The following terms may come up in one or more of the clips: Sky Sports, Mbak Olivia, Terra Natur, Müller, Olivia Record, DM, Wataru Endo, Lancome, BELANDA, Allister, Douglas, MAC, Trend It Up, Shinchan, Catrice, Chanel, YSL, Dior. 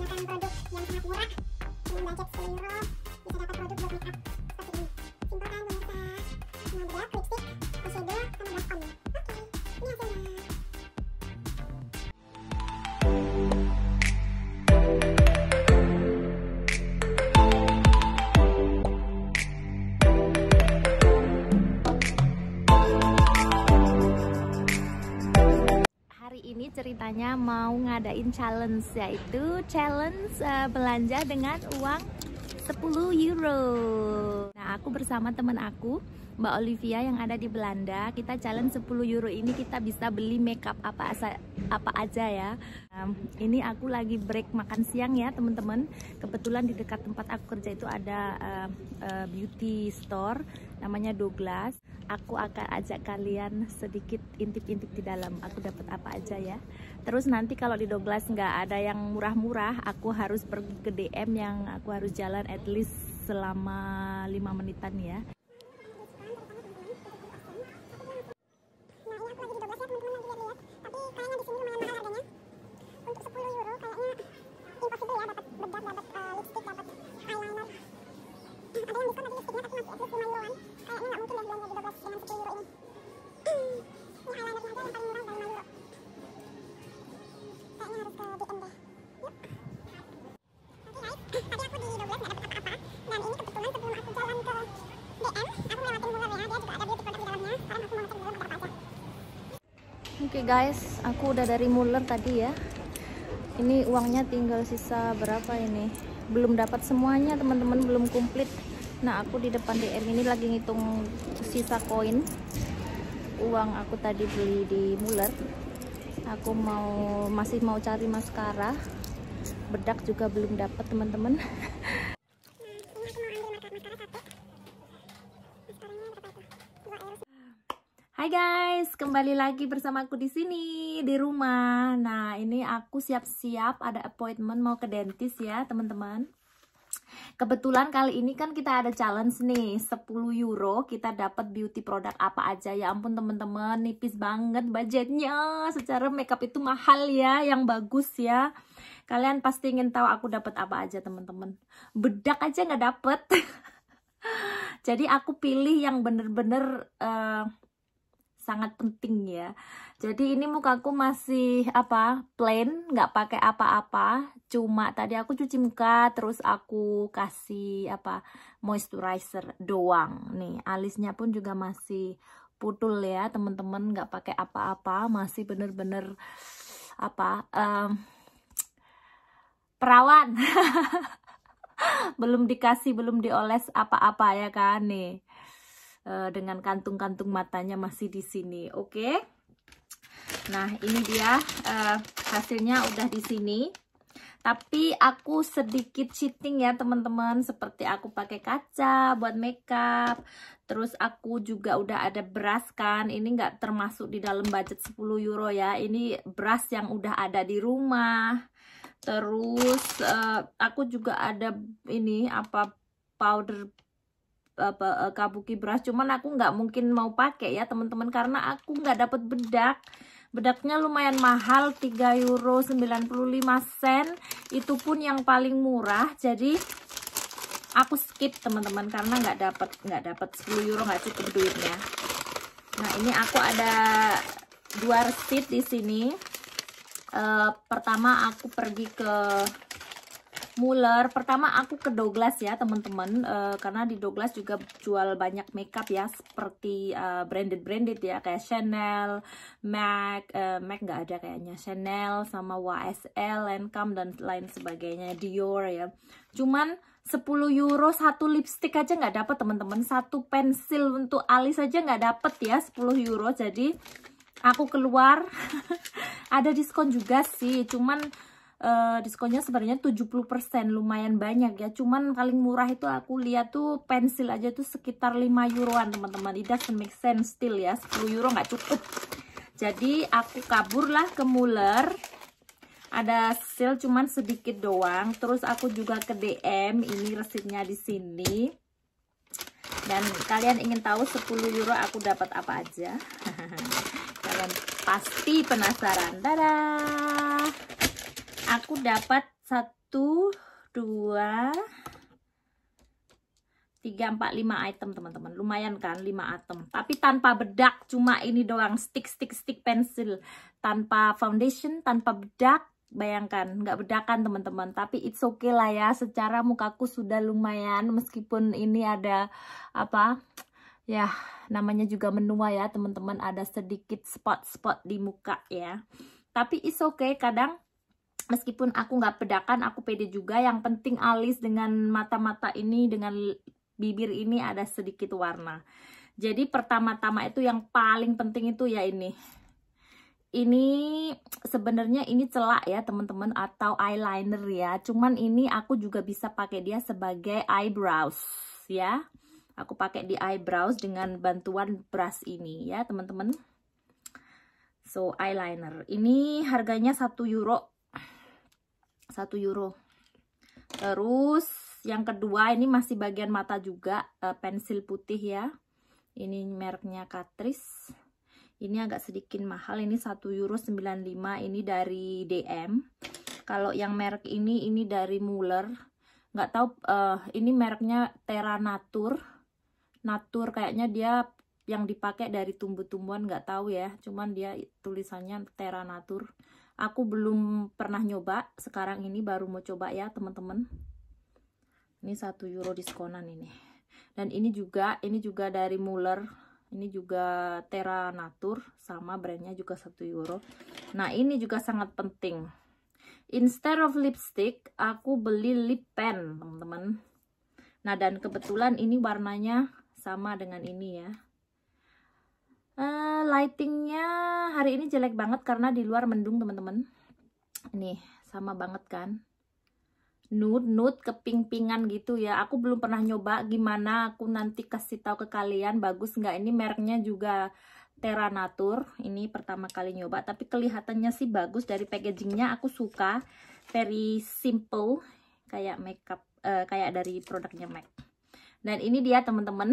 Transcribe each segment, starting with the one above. menggunakan produk yang sangat murah dengan budget €1, bisa dapat produk buat make up seperti ini. Simpel kan pemirsa? Cuma beda lipstick, eyeshadow, sama blush on. Oke, ini hasilnya. Ini ceritanya mau ngadain challenge, yaitu challenge belanja dengan uang €10. Nah, aku bersama temen aku Mbak Olivia yang ada di Belanda. Kita challenge €10 ini kita bisa beli makeup apa aja ya. Ini aku lagi break makan siang ya temen-temen. Kebetulan di dekat tempat aku kerja itu ada beauty store namanya Douglas. Aku akan ajak kalian sedikit intip-intip di dalam aku dapat apa aja ya. Terus nanti kalau di Douglas nggak ada yang murah-murah, aku harus pergi ke DM yang aku harus jalan at least selama 5 menitan ya. Oke guys, aku udah dari Müller tadi ya. Ini uangnya tinggal sisa berapa ini? Belum dapat semuanya teman-teman, belum komplit. Nah, aku di depan DM ini lagi ngitung sisa koin uang aku tadi beli di Müller. Aku masih mau cari maskara. Bedak juga belum dapat teman-teman. Hai guys, kembali lagi bersama aku di sini di rumah. Nah, ini aku siap-siap ada appointment mau ke dentist ya, teman-teman. Kebetulan kali ini kan kita ada challenge nih, €10 kita dapat beauty product apa aja. Ya ampun teman-teman, nipis banget budgetnya. Secara makeup itu mahal ya, yang bagus ya. Kalian pasti ingin tahu aku dapat apa aja, teman-teman. Bedak aja nggak dapat. Jadi aku pilih yang bener-bener sangat penting ya. Jadi ini mukaku masih plain, nggak pakai apa-apa. Cuma tadi aku cuci muka, terus aku kasih moisturizer doang. Nih alisnya pun juga masih putul ya teman-teman, nggak pakai apa-apa, masih bener-bener perawan. Belum dikasih, belum dioles apa-apa ya kan nih. Dengan kantung-kantung matanya masih di sini, oke. Nah, ini dia hasilnya udah di sini. Tapi aku sedikit cheating ya teman-teman. Seperti aku pakai kaca buat makeup. Terus aku juga udah ada brush kan. Ini nggak termasuk di dalam budget €10 ya. Ini brush yang udah ada di rumah. Terus aku juga ada ini powder kabuki brush, cuman aku nggak mungkin mau pakai ya teman-teman karena aku nggak dapat bedaknya lumayan mahal, €3,95, itu pun yang paling murah. Jadi aku skip teman-teman karena nggak dapat €10, nggak cukup duitnya. Nah, ini aku ada 2 receipt di sini. Pertama aku pergi ke Müller, pertama aku ke Douglas ya teman-teman, karena di Douglas juga jual banyak makeup ya, seperti branded ya, kayak Chanel, MAC nggak ada kayaknya, Chanel sama YSL, Lancome dan lain sebagainya, Dior ya. Cuman €10 satu lipstick aja nggak dapet teman-teman, satu pensil untuk alis aja nggak dapet ya €10. Jadi aku keluar. Ada diskon juga sih, cuman diskonnya sebenarnya 70%, lumayan banyak ya. Cuman paling murah itu aku lihat tuh pensil aja tuh sekitar €5-an teman-teman. It doesn't make sense still ya, €10 nggak cukup. Jadi aku kaburlah ke Müller, ada sale cuman sedikit doang. Terus aku juga ke DM, ini resipnya di sini. Dan kalian ingin tahu €10 aku dapat apa aja? Kalian pasti penasaran. Dadah. Aku dapat 1, 2, 3, 4, 5 item teman-teman. Lumayan kan 5 item. Tapi tanpa bedak, cuma ini doang, stick pensil. Tanpa foundation, tanpa bedak. Bayangkan, nggak bedakan teman-teman. Tapi it's okay lah ya, secara mukaku sudah lumayan. Meskipun ini ada apa ya, namanya juga menua ya teman-teman. Ada sedikit spot-spot di muka ya. Tapi it's okay, kadang meskipun aku nggak bedakan, aku pede juga. Yang penting alis dengan mata-mata ini, dengan bibir ini ada sedikit warna. Jadi pertama-tama itu yang paling penting itu ya ini. Ini sebenarnya ini celak ya teman-teman, atau eyeliner ya. Cuman ini aku juga bisa pakai dia sebagai eyebrows ya. Aku pakai di eyebrows dengan bantuan brush ini ya teman-teman. So eyeliner ini harganya €1. Terus yang kedua ini masih bagian mata juga, pensil putih ya. Ini mereknya Catrice. Ini agak sedikit mahal, ini €1.95, ini dari DM. Kalau yang merek ini dari Müller. Nggak tahu, ini mereknya Terra Natur. Natur kayaknya dia yang dipakai dari tumbuh-tumbuhan, nggak tahu ya. Cuman dia tulisannya Terra Natur. Aku belum pernah nyoba, sekarang ini baru mau coba ya teman-teman. Ini €1 diskonan ini. Dan ini juga dari Müller. Ini juga Terra Natur, sama brandnya juga €1. Nah ini juga sangat penting. Instead of lipstick, aku beli lip pen teman-teman. Nah dan kebetulan ini warnanya sama dengan ini ya. Lightingnya hari ini jelek banget karena di luar mendung teman-teman. Nih sama banget kan. Nude keping-pingan gitu ya. Aku belum pernah nyoba, gimana aku nanti kasih tahu ke kalian bagus nggak. Ini mereknya juga Terra Natur. Ini pertama kali nyoba, tapi kelihatannya sih bagus. Dari packagingnya aku suka, very simple kayak makeup, kayak dari produknya MAC. Dan ini dia teman-teman.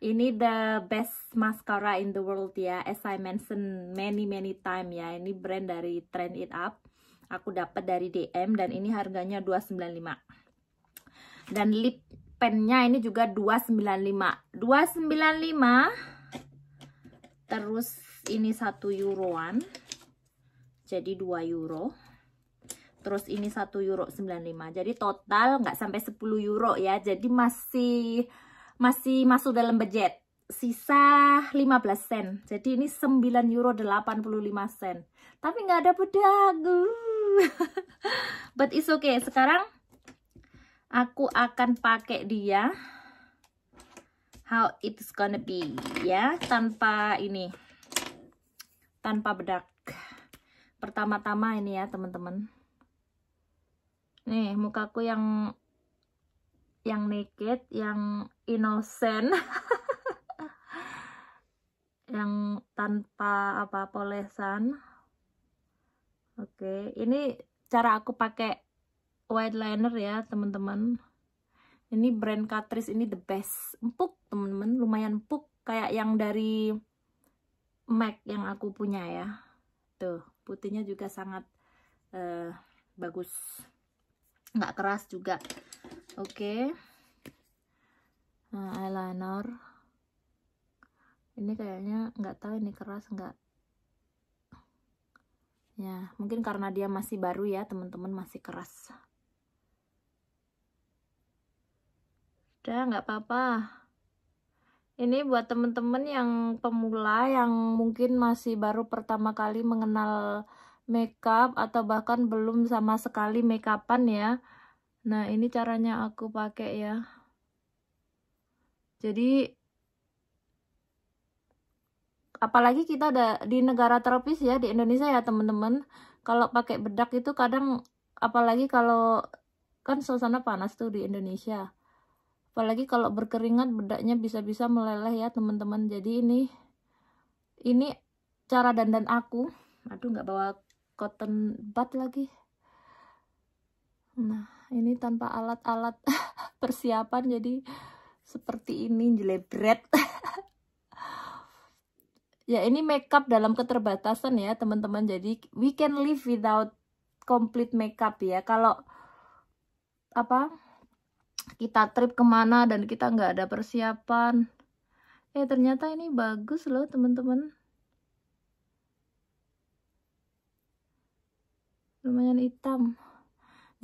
Ini the best mascara in the world ya, as I mentioned many time ya. Ini brand dari Trend It Up. Aku dapat dari DM dan ini harganya €2.95. Dan lip pennya ini juga €2.95. Terus ini €1-an. Jadi €2. Terus ini €1.95. Jadi total nggak sampai €10 ya. Jadi masih masuk dalam budget. Sisa 15 sen. Jadi ini €9.85. Tapi nggak ada bedak. But it's okay. Sekarang aku akan pakai dia. How it's gonna be ya, tanpa ini, tanpa bedak. Pertama-tama ini ya teman-teman. Nih mukaku yang naked, yang innocent. Yang tanpa apa polesan. Oke, ini cara aku pakai white liner ya teman-teman. Ini brand Catrice, ini the best. Empuk teman-teman, lumayan empuk, kayak yang dari MAC yang aku punya ya. Tuh putihnya juga sangat bagus, nggak keras juga. Oke, nah, eyeliner ini kayaknya nggak tahu ini keras nggak ya, mungkin karena dia masih baru ya teman-teman, masih keras. Udah nggak apa-apa, ini buat teman-teman yang pemula, yang mungkin masih baru pertama kali mengenal makeup atau bahkan belum sama sekali makeupan ya. Nah ini caranya aku pakai ya. Jadi apalagi kita ada di negara tropis ya, di Indonesia ya teman-teman. Kalau pakai bedak itu kadang, apalagi kalau kan suasana panas tuh di Indonesia. Apalagi kalau berkeringat, bedaknya bisa-bisa meleleh ya teman-teman. Jadi ini cara dandan aku. Aduh nggak bawa cotton bud lagi. Nah ini tanpa alat-alat persiapan, jadi seperti ini jelebret. Ya ini makeup dalam keterbatasan ya teman-teman. Jadi we can live without complete makeup ya. Kalau apa kita trip kemana dan kita nggak ada persiapan, ternyata ini bagus loh teman-teman, lumayan hitam.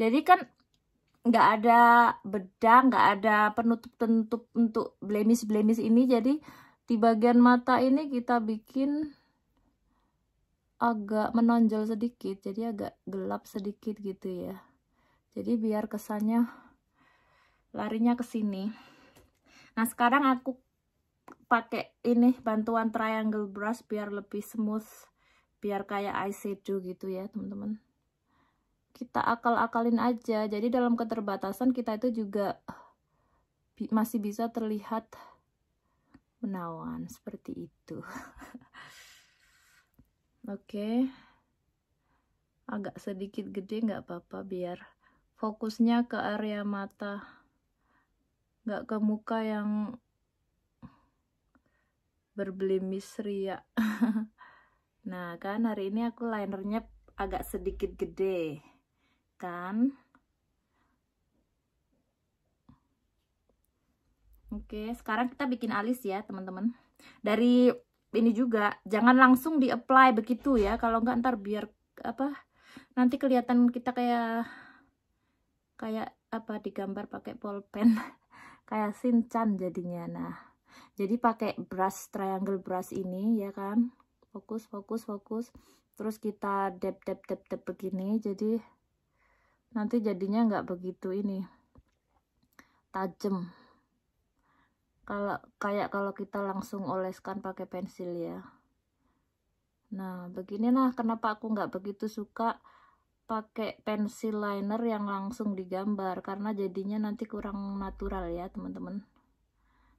Jadi kan nggak ada bedang, nggak ada penutup-penutup untuk blemis-blemis ini. Jadi di bagian mata ini kita bikin agak menonjol sedikit, jadi agak gelap sedikit gitu ya. Jadi biar kesannya larinya ke sini. Nah sekarang aku pakai ini bantuan triangle brush biar lebih smooth, biar kayak eyeshadow gitu ya teman-teman. Kita akal-akalin aja, jadi dalam keterbatasan kita itu juga masih bisa terlihat menawan seperti itu. Oke, agak sedikit gede nggak apa-apa, biar fokusnya ke area mata, nggak ke muka yang berblemis ria. Nah kan hari ini aku linernya agak sedikit gede kan. Oke, sekarang kita bikin alis ya teman-teman. Dari ini juga jangan langsung di apply begitu ya, kalau enggak ntar biar apa nanti kelihatan kita kayak apa digambar pakai pulpen kayak Shinchan jadinya. Nah jadi pakai brush triangle brush ini ya kan, fokus fokus fokus, terus kita dab dab dab dab begini, jadi nanti jadinya enggak begitu ini tajam kalau kayak kalau kita langsung oleskan pakai pensil ya. Nah beginilah kenapa aku nggak begitu suka pakai pensil liner yang langsung digambar, karena jadinya nanti kurang natural ya teman-teman.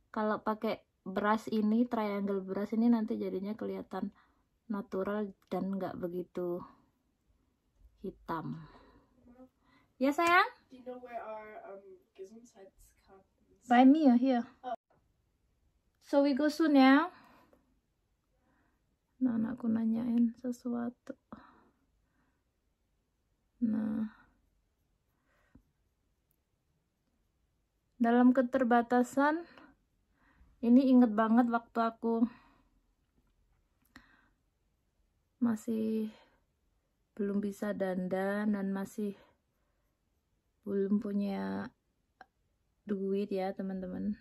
Kalau pakai brush ini triangle brush ini nanti jadinya kelihatan natural dan nggak begitu hitam ya sayang. Do you know where our gizmos heads come? By me or here? Oh. So we go soon ya. Nah, anakku nanyain sesuatu. Nah, dalam keterbatasan ini inget banget waktu aku masih belum bisa dandan dan masih belum punya duit ya teman-teman.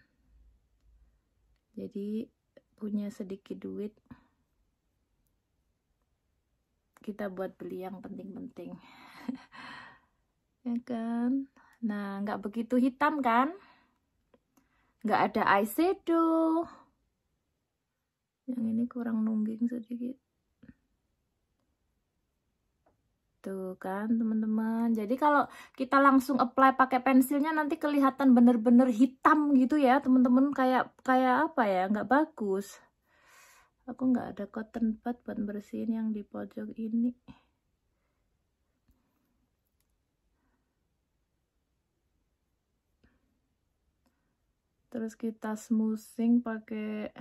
Jadi punya sedikit duit kita buat beli yang penting-penting ya kan. Nah nggak begitu hitam kan, nggak ada eyeshadow. Yang ini kurang nungging sedikit tuh kan teman-teman. Jadi kalau kita langsung apply pakai pensilnya nanti kelihatan bener-bener hitam gitu ya teman-teman, kayak apa ya, nggak bagus. Aku nggak ada cotton pad buat bersihin yang di pojok ini. Terus kita smoothing pakai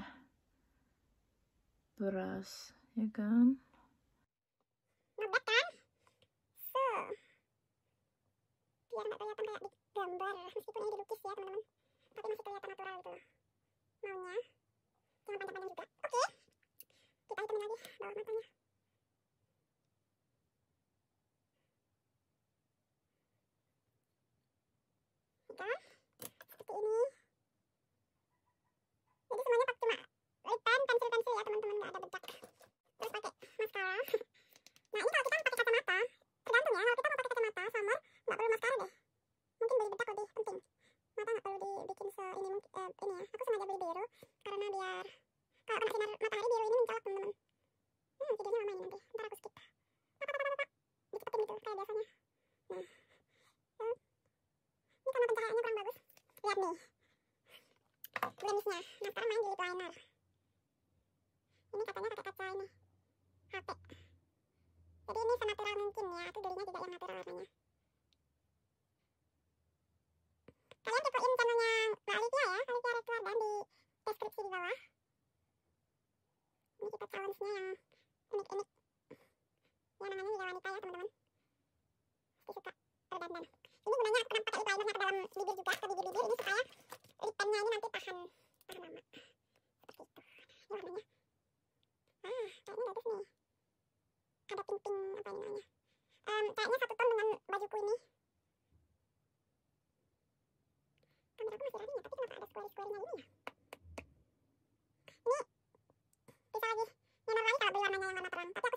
brush ya kan. Biar nggak kelihatan kayak digambar meskipun ini dilukis ya teman-teman, tapi masih kelihatan natural gitu loh. Maunya jangan panjang-panjang juga. Oke, kita hitamin lagi bawah matanya. Hitam seperti ini. Jadi semuanya pakai cuma lip pen, pensil-pensil ya teman-teman, nggak ada bedak. Terus pakai mascara. Nah ini kalau kita pakai kacamata tergantung ya, kalau kita mau pakai kacamata summer nggak perlu mascara deh, mungkin beli bedak lebih penting. Mata nggak perlu dibikin se ini ini ya, aku sengaja beli biru karena biar kalau kena sinar matahari biru ini mencolok teman-teman. Videonya lama ini, nanti ntar aku skip dicepetin gitu kayak biasanya. Nah ini karena pencahayaannya kurang bagus, lihat nih blemisnya. Nah sekarang main di lip liner ini, katanya pakai kaca ini HP, jadi ini senatural mungkin ya. Aku belinya juga yang natural warnanya. Kalian kepoin channelnya Mbak Olivia ya, Olivia Record, dan di deskripsi di bawah. Ini kita challenge-nya yang unik-unik. Ya namanya juga wanita ya teman-teman. primernya ke dalam bibir juga, ke bibir-bibir ini supaya lip pennya ini nanti tahan lama. Seperti itu. Ini warnanya. Ah, kayaknya bagus nih. Ada pink-pink apa ini namanya? Kayaknya satu ton dengan bajuku ini. Kamera aku masih rapi ya, tapi kenapa ada square-square-nya ini ya? Ini bisa lagi. Nyaman lagi kalau beli warnanya yang warna terang. Tapi aku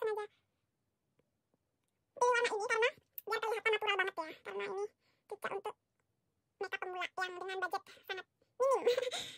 sengaja pilih warna ini karena biar kelihatan natural banget ya. Karena ini cocok untuk makeup pemula yang dengan budget sangat minim.